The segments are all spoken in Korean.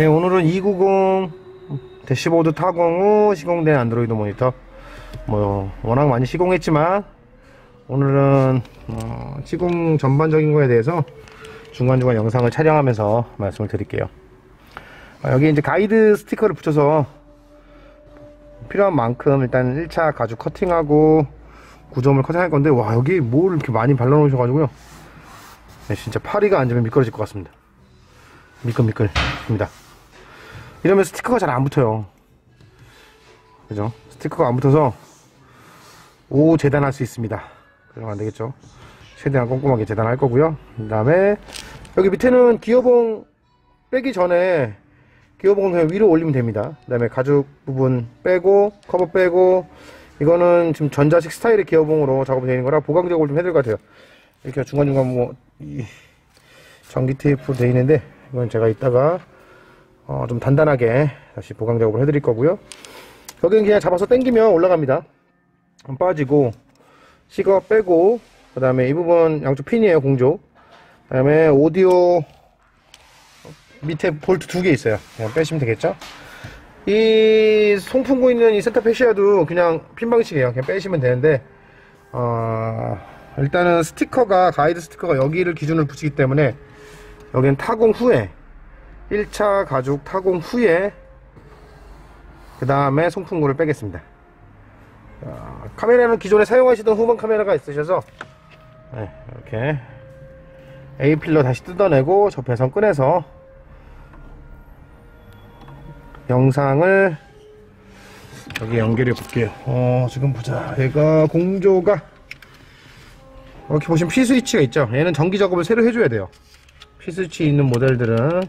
네, 오늘은 E90-5도 타공 후 시공된 안드로이드 모니터, 뭐 워낙 많이 시공했지만 오늘은 시공 전반적인 거에 대해서 중간중간 영상을 촬영하면서 말씀을 드릴게요. 여기 이제 가이드 스티커를 붙여서 필요한 만큼 일단 1차 가죽 커팅하고 구조물 커팅할 건데, 와, 여기 뭘 이렇게 많이 발라 놓으셔가지고요. 네, 진짜 파리가 앉으면 미끄러질 것 같습니다. 미끌미끌입니다. 이러면 스티커가 잘 안 붙어요. 그죠? 스티커가 안 붙어서 오 재단할 수 있습니다. 그러면 안 되겠죠? 최대한 꼼꼼하게 재단할 거고요. 그 다음에 여기 밑에는 기어봉 빼기 전에 기어봉 그냥 위로 올리면 됩니다. 그 다음에 가죽 부분 빼고 커버 빼고, 이거는 지금 전자식 스타일의 기어봉으로 작업이 되는 거라 보강 작업을 좀 해야 될 것 같아요. 이렇게 중간중간 뭐 이 전기 테이프로 되어 있는데, 이건 제가 이따가 좀 단단하게 다시 보강 작업을 해드릴 거고요. 여기는 그냥 잡아서 당기면 올라갑니다. 빠지고 시거 빼고, 그 다음에 이 부분 양쪽 핀이에요, 공조. 그 다음에 오디오 밑에 볼트 2개 있어요. 그냥 빼시면 되겠죠. 이 송풍구 있는 이 센터 패시아도 그냥 핀 방식이에요. 그냥 빼시면 되는데, 일단은 스티커가, 가이드 스티커가 여기를 기준으로 붙이기 때문에 여기는 타공 후에 1차 가죽 타공 후에 그 다음에 송풍구를 빼겠습니다. 카메라는 기존에 사용하시던 후방 카메라가 있으셔서, 네, 이렇게 A필러 다시 뜯어내고 접해선 꺼내서 영상을 여기 연결해 볼게요. 지금 보자. 얘가 공조가 이렇게 보시면 P 스위치가 있죠. 얘는 전기 작업을 새로 해줘야 돼요. P 스위치 있는 모델들은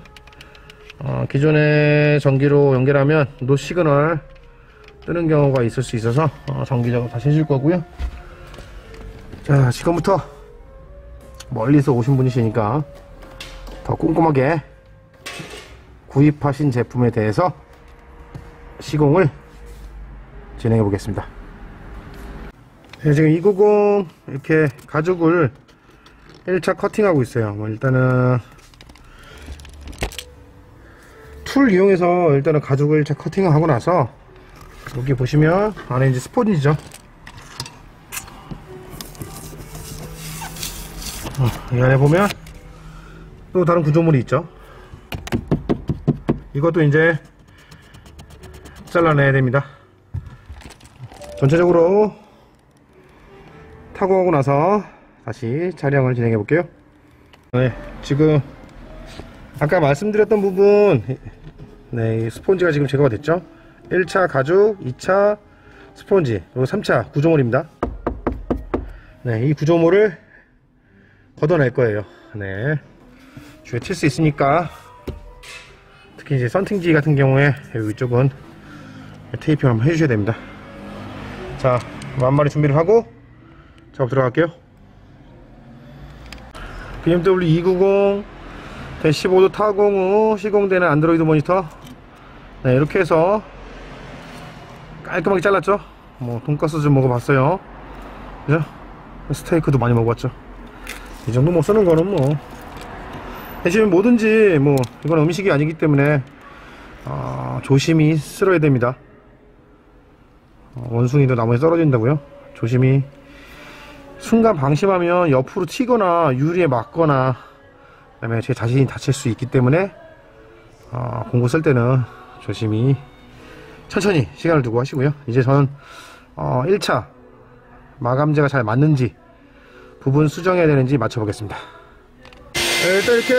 기존에 전기로 연결하면 노 시그널 뜨는 경우가 있을 수 있어서 전기 작업 다시 해줄 거고요. 자, 지금부터 멀리서 오신 분이시니까 더 꼼꼼하게 구입하신 제품에 대해서 시공을 진행해 보겠습니다. 네, 지금 E90 이렇게 가죽을 1차 커팅하고 있어요. 뭐 일단은 툴 이용해서 일단은 가죽을 1차 커팅하고 나서 여기 보시면 안에 이제 스폰지죠. 이 안에 보면 또 다른 구조물이 있죠. 이것도 이제 잘라내야 됩니다. 전체적으로 타공하고 나서 다시 촬영을 진행해 볼게요. 네, 지금 아까 말씀드렸던 부분, 네, 스폰지가 지금 제거가 됐죠. 1차 가죽, 2차 스폰지, 그리고 3차 구조물입니다. 네, 이 구조물을 걷어낼 거예요. 네, 주위에 튈 수 있으니까, 특히 이제 썬팅지 같은 경우에 이쪽은 테이핑 한번 해주셔야 됩니다. 자, 만마리 준비를 하고 작업 들어갈게요. BMW E90-5도 타공 후 시공되는 안드로이드 모니터. 네, 이렇게 해서 깔끔하게 잘랐죠. 뭐 돈가스 좀 먹어봤어요, 그죠? 스테이크도 많이 먹어봤죠. 이 정도 뭐 쓰는 거는 뭐 지금 뭐든지, 뭐 이건 음식이 아니기 때문에 조심히 쓸어야 됩니다. 원숭이도 나무에 떨어진다고요? 조심히. 순간 방심하면 옆으로 튀거나 유리에 맞거나, 그다음에 제 자신이 다칠 수 있기 때문에 공구 쓸 때는 조심히 천천히 시간을 두고 하시고요. 이제 저는 1차 마감재가 잘 맞는지 부분 수정해야 되는지 맞춰보겠습니다. 네, 일단 이렇게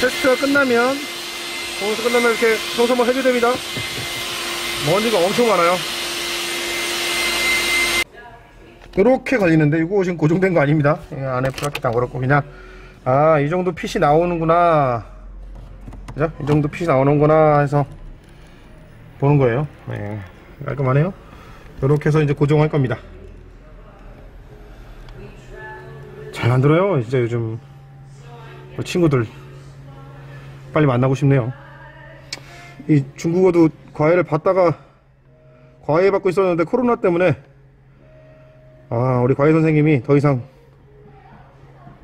테스트가 끝나면, 공수 끝나면 이렇게 청소 한번 해줘야 됩니다. 먼지가 엄청 많아요. 이렇게 걸리는데 이거 지금 고정된 거 아닙니다. 안에 플라켓 안 걸었고 그냥 이 정도 핏이 나오는구나, 그죠? 이 정도 핏이 나오는구나 해서 보는 거예요. 네, 깔끔하네요. 이렇게 해서 이제 고정할 겁니다. 잘 만들어요. 진짜 요즘 친구들 빨리 만나고 싶네요. 이 중국어도 과외를 받다가, 과외 받고 있었는데 코로나 때문에 우리 과외 선생님이 더 이상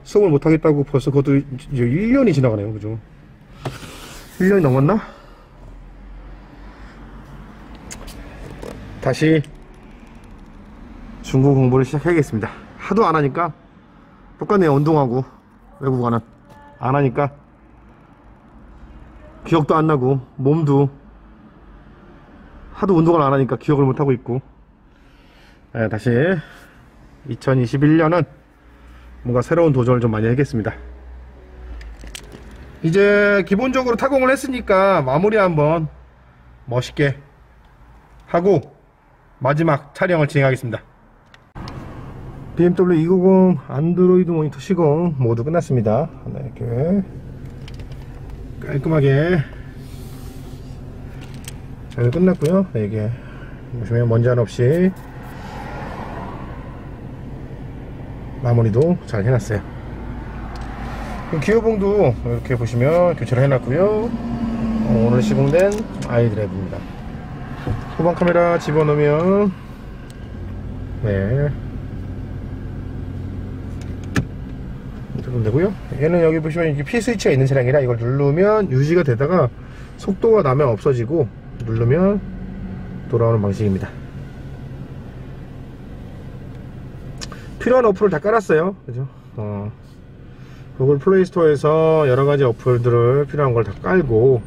수업을 못하겠다고 벌써 그것도 이제 1년이 지나가네요. 그죠? 1년이 넘었나? 다시 중국 공부를 시작해야겠습니다. 하도 안 하니까 똑같네요. 운동하고 외국어는 안 하니까 기억도 안 나고, 몸도 하도 운동을 안 하니까 기억을 못 하고 있고. 네, 다시 2021년은 뭔가 새로운 도전을 좀 많이 하겠습니다. 이제 기본적으로 타공을 했으니까 마무리 한번 멋있게 하고 마지막 촬영을 진행하겠습니다. BMW E90 안드로이드 모니터 시공 모두 끝났습니다. 하나 이렇게 깔끔하게 잘 끝났고요. 네, 이게 보시면 먼지 하나 없이 마무리도 잘 해놨어요. 기어봉도 이렇게 보시면 교체를 해놨고요. 오늘 시공된 아이드라이브입니다. 후방 카메라 집어넣으면 네 조금 되고요. 얘는 여기 보시면 이게 P 스위치가 있는 차량이라 이걸 누르면 유지가 되다가 속도가 나면 없어지고 누르면 돌아오는 방식입니다. 필요한 어플을 다 깔았어요. 그죠? 구글 플레이스토어에서 여러가지 어플들을 필요한 걸 다 깔고,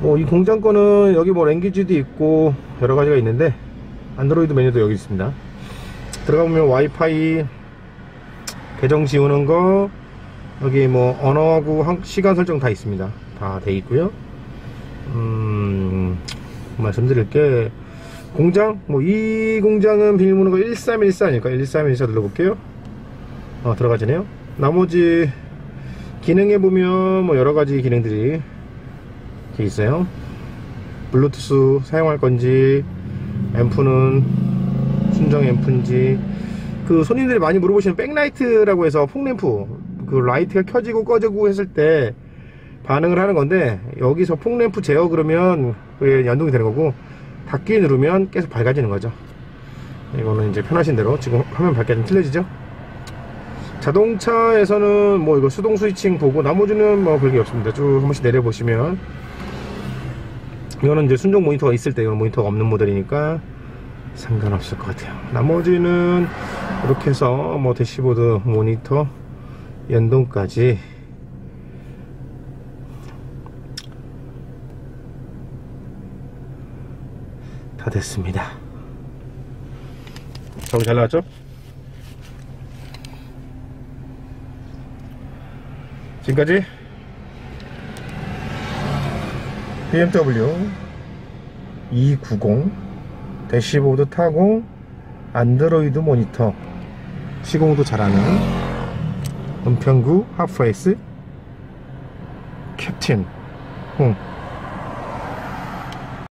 뭐 이 공장 거는 여기 뭐 랭귀지도 있고 여러가지가 있는데 안드로이드 메뉴도 여기 있습니다. 들어가보면 와이파이 계정 지우는 거, 여기 뭐 언어하고 시간 설정 다 있습니다. 다 돼 있고요. 말씀드릴게, 공장, 뭐 이 공장은 비밀번호가 1314니까 1314 눌러볼게요. 들어가지네요. 나머지 기능에 보면 뭐 여러가지 기능들이 이렇게 있어요. 블루투스 사용할 건지, 앰프는 순정 앰프인지, 그 손님들이 많이 물어보시는 백라이트라고 해서 폭램프, 그 라이트가 켜지고 꺼지고 했을 때 반응을 하는 건데, 여기서 폭램프 제어 그러면 그게 연동이 되는 거고, 닫기 누르면 계속 밝아지는 거죠. 이거는 이제 편하신 대로. 지금 화면 밝기가 좀 틀려지죠. 자동차에서는 뭐 이거 수동 스위칭 보고 나머지는 뭐 별게 없습니다. 쭉 한 번씩 내려보시면 이거는 이제 순정 모니터가 있을 때, 이건 모니터가 없는 모델이니까 상관없을 것 같아요. 나머지는 이렇게 해서 뭐 대시보드 모니터 연동까지 다 됐습니다. 저기 잘 나왔죠? 지금까지 BMW E90 대시보드 타고 안드로이드 모니터 시공도 잘하는 은평구 핫프레이스 캡틴 홍